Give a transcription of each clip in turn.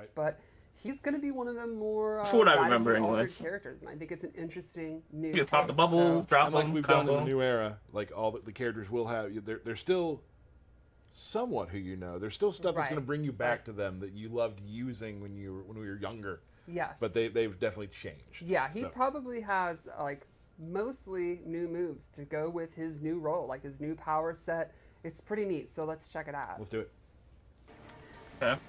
Right. But he's going to be one of the more characters, and I think it's an interesting new. You pop the bubble, drop them. We've gone to the new era. Like all the characters will have, they're still somewhat who you know. There's still stuff that's going to bring you back to them that you loved using when you were, when we were younger. Yes. But they've definitely changed. Yeah, he probably has like mostly new moves to go with his new role, like his new power set. It's pretty neat. So let's check it out. Let's do it.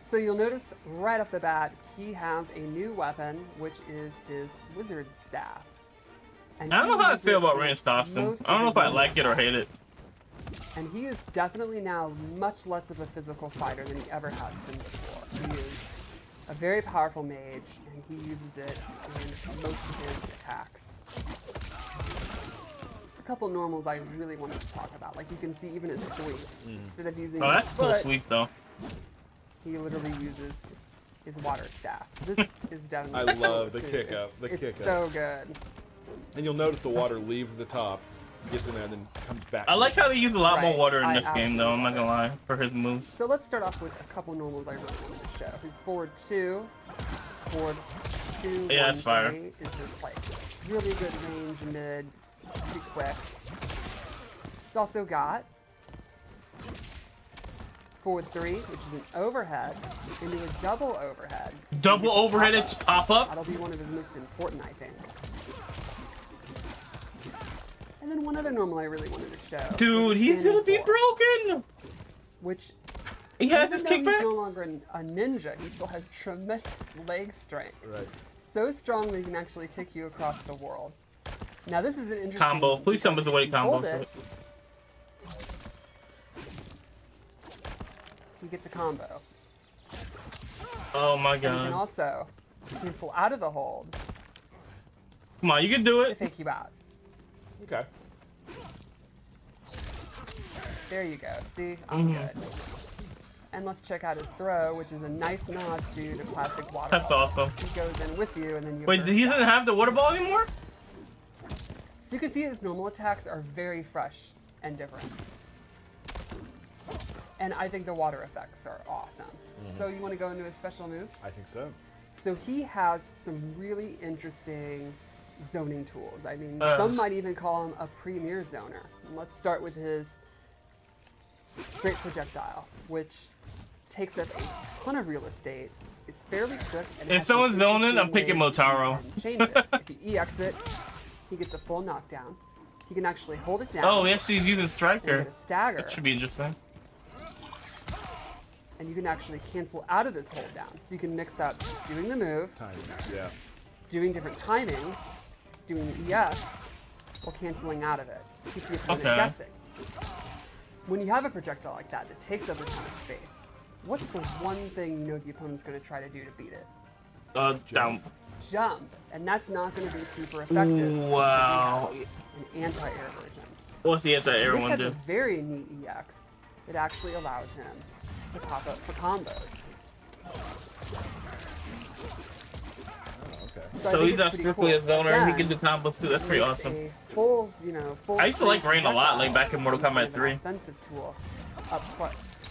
So you'll notice right off the bat, he has a new weapon, which is his wizard staff. And I don't know how I feel about Rand Dawson. I don't know if I like it or hate it. And he is definitely now much less of a physical fighter than he ever has been before. He is a very powerful mage, and he uses it in most of his attacks. A couple normals I really wanted to talk about. Like you can see even his sweep. Instead of using his foot, cool sweep though. He literally uses his water staff. This is definitely. I love the kick up. The kick up. It's so good. And you'll notice the water leaves the top, gets in there, and then comes back. I like how they use a lot more water in this game, though. I'm not gonna lie, for his moves. So let's start off with a couple normals I really wanted to show. His forward two. Yeah, that's fire. Is just like really good range mid, pretty quick. He's also got. Forward 3, which is an overhead, into a double overhead. Double overhead, it's pop-up? That'll be one of his most important, I think. And then one other normal I really wanted to show. Dude, he's gonna be broken! Which, he has his kickback? He's no longer a ninja, he still has tremendous leg strength. Right. So strong that he can actually kick you across the world. Now this is an interesting combo. Please tell me the way to combo it. He gets a combo. Oh my god. And he can also cancel out of the hold. Come on, you can do it. To fake you out. Okay. There you go. See? I'm good. And let's check out his throw, which is a nice nod to the classic water. That's awesome. He goes in with you and then you. Wait, he doesn't have the water ball anymore? So you can see his normal attacks are very fresh and different. And I think the water effects are awesome. So you want to go into his special moves? I think so. So he has some really interesting zoning tools. I mean, some might even call him a premier zoner. And let's start with his straight projectile, which takes up a ton of real estate. It's fairly quick. And if someone's zoning, I'm picking Motaro. Change it. If he EX it, he gets a full knockdown. He can actually hold it down. Oh, he actually is using Striker. Stagger. That should be interesting. And you can actually cancel out of this hold down. So you can mix up doing the move, doing different timings, doing the EX, or canceling out of it. Keep your opponent guessing. When you have a projectile like that takes up a ton of space, what's the one thing you know the opponent's going to try to do to beat it? Jump. And that's not going to be super effective. Wow. An anti-air version. What's the anti-air one do? This has a very neat EX. It actually allows him to pop up for combos. Oh, okay. So he's not strictly a zoner, he can do combos too. That's pretty awesome. Full, you know, full. I used to like Rain a lot, like back in Mortal Kombat 3. Offensive tool up close.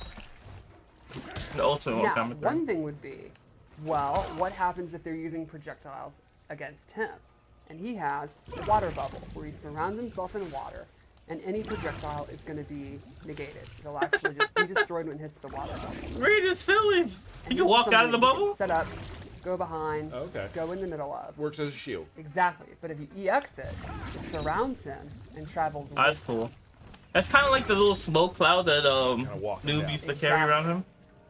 The ultimate Mortal Kombat 3. One thing would be, well, what happens if they're using projectiles against him? And he has the water bubble, where he surrounds himself in water. And any projectile is going to be negated. It'll actually just be destroyed when it hits the water bubble. Rain is silly. You can walk out of the bubble? Set up, go behind, go in the middle of. Works as a shield. Exactly. But if you EX it, it surrounds him and travels. That's cool. That's kind of like the little smoke cloud that noob used to carry around him.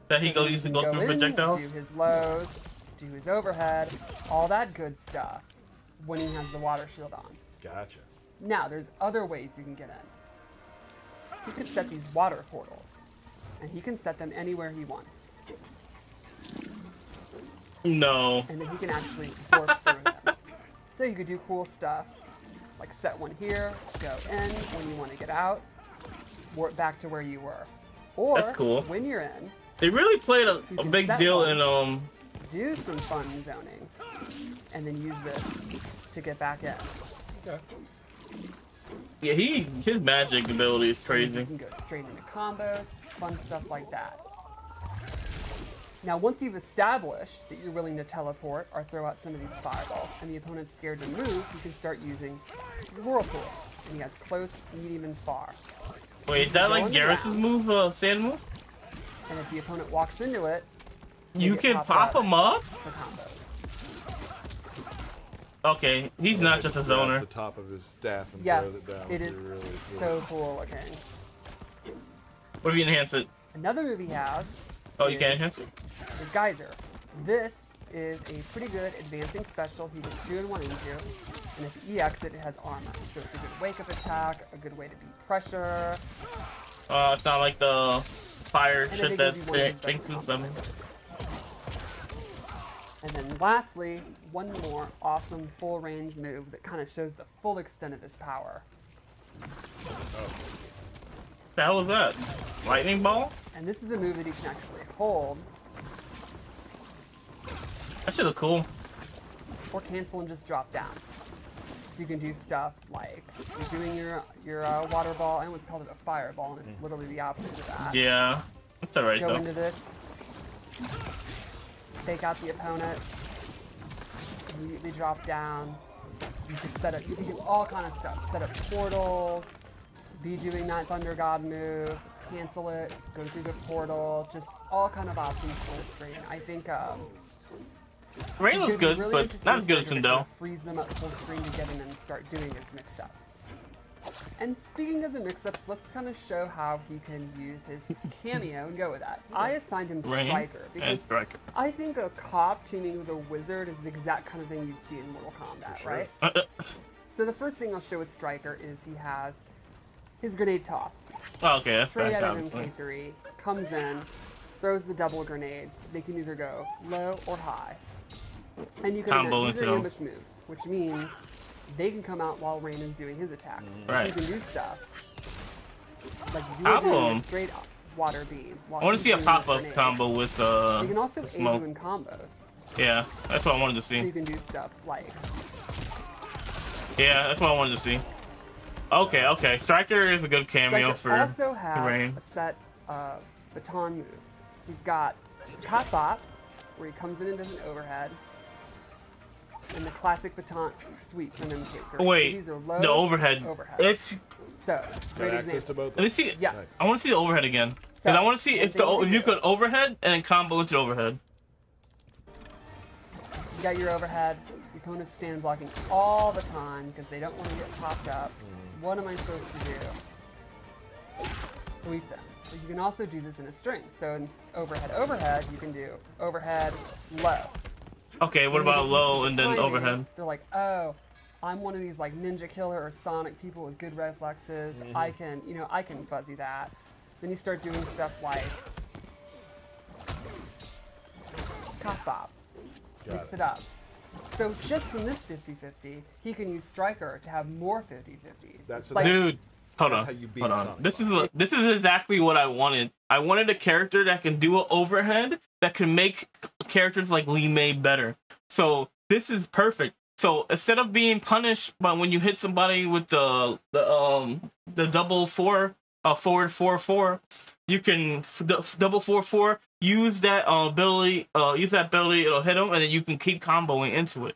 That he used to go through projectiles. Do his lows, do his overhead, all that good stuff when he has the water shield on. Gotcha. Now, there's other ways you can get in. He can set these water portals, and he can set them anywhere he wants. No. And then he can actually warp through them. So you could do cool stuff, like set one here, go in when you want to get out, warp back to where you were. Or, that's cool. When you're in... They really played a big deal in... Do some fun zoning, and then use this to get back in. Okay. Yeah, his magic ability is crazy. You can go straight into combos, fun stuff like that. Now, once you've established that you're willing to teleport or throw out some of these fireballs and the opponent's scared to move, you can start using the whirlpool. And he has close, medium, and far. Wait, is that like Garrus' move, sand move? And if the opponent walks into it, you can pop him up? For combos. Okay, he's not just a zoner. The top of his staff and yes, throw it down. It is really so cool looking. What if you enhance it? Another move he has. Oh, you can enhance it? Is Geyser. This is a pretty good advancing special. He gets 2 and 1 into. And if he EX it, it has armor. So it's a good wake up attack, a good way to beat pressure. It's not like the fire and shit that's thinks in summons. And then lastly, one more awesome full range move that kind of shows the full extent of his power. The hell is that? Lightning ball? And this is a move that he can actually hold. That should look cool. Or cancel and just drop down. So you can do stuff like you're doing your water ball. I almost called it a fireball, and it's literally the opposite of that. Yeah, that's alright though. Go into this, take out the opponent, immediately drop down. You can set up. You can do all kind of stuff. Set up portals. Be doing that Thunder God move, cancel it, go through the portal, just all kind of options for this Rain. I think Rain looks good, really, but not as good as Sindel. Freeze them up full screen together and then start doing his mix-ups. And speaking of the mix-ups, let's kind of show how he can use his cameo and go with that. I assigned him Striker because I think a cop teaming with a wizard is the exact kind of thing you'd see in Mortal Kombat, right? So the first thing I'll show with Striker is he has his grenade toss. Oh, okay, that's straight out of MK3, comes in, throws the double grenades. They can either go low or high. And you can these are ambush moves, which means they can come out while Rain is doing his attacks. Right. So you can do stuff. Like you are doing a straight water beam. I want to see a pop-up combo with you can also aim in combos. Yeah, that's what I wanted to see. So you can do stuff like yeah, that's what I wanted to see. Okay, okay. Striker is a good cameo for Rain. He also has a set of baton moves. He's got Cat Bop, where he comes in and does an overhead, and the classic baton sweep from MK3. Wait, so the overhead. So, great example. Let me see. Yes. I want to see the overhead again. Because so, I want to see if you could overhead and then combo into the overhead. You got your overhead. Your opponent's stand blocking all the time because they don't want to get popped up. What am I supposed to do? Sweep them. But you can also do this in a string. So in overhead, you can do overhead, low. Okay, what about low and then overhead? They're like, oh, I'm one of these like ninja killer or Sonic people with good reflexes. I can, you know, I can fuzzy that. Then you start doing stuff like cough bop, mix it up. So just from this 50-50, he can use Striker to have more 50-50s. That's like, dude, hold on, this is exactly what I wanted. I wanted a character that can do an overhead that can make characters like Li Mei better. So this is perfect. So instead of being punished by when you hit somebody with the double four forward 4/4, you can double 4/4. Use that ability. Use that ability. It'll hit him, and then you can keep comboing into it.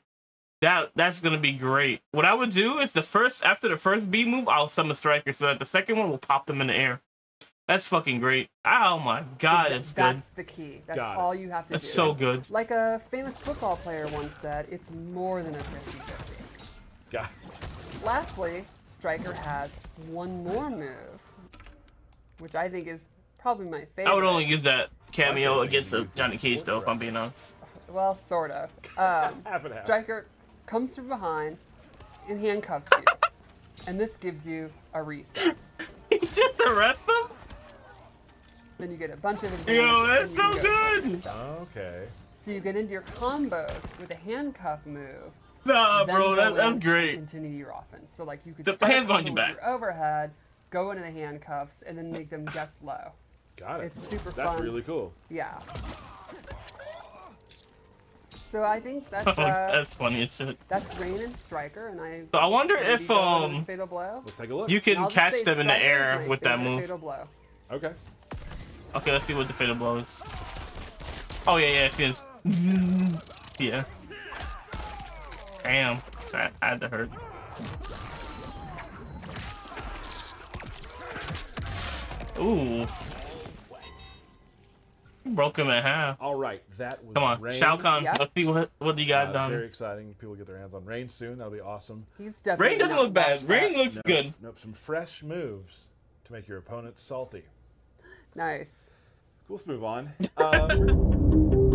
That's gonna be great. What I would do is after the first B move, I'll summon Striker so that the second one will pop them in the air. That's fucking great. Oh my god, it's good. That's the key. That's all you have to do. That's so good. Like a famous football player once said, it's more than a 50-50. Got it. Lastly, Striker has one more move, which I think is probably my favorite. I would only use that cameo against Johnny Keys, though, if I'm being honest. Well, sort of. Striker comes from behind and handcuffs you, and this gives you a reset. He just arrests them? Then you get a bunch of them. Yo, that's so good! Okay. So you get into your combos with a handcuff move. Nah, bro, that's great. Continue your offense. So, like, you could just hands behind your back. Your overhead, go into the handcuffs, and then make them guess low. Got it. It's super fun. That's really cool. Yeah. So I think that's that's funny as shit. That's Rain and Striker, and I wonder if fatal blow. Let's take a look. You can catch them in the air with that move. Fatal blow. Okay. Okay, let's see what the fatal blow is. Oh yeah, yeah, she is. Yeah. Damn, that had to hurt. Ooh. Broke him in half. All right, that was. Come on, Rain. Shao Kahn. Yeah. Let's see what you got done. Very exciting. People get their hands on Rain soon. That'll be awesome. He's definitely Rain doesn't look bad. Rain looks good. Nope, some fresh moves to make your opponent salty. Nice. Cool, let's move on.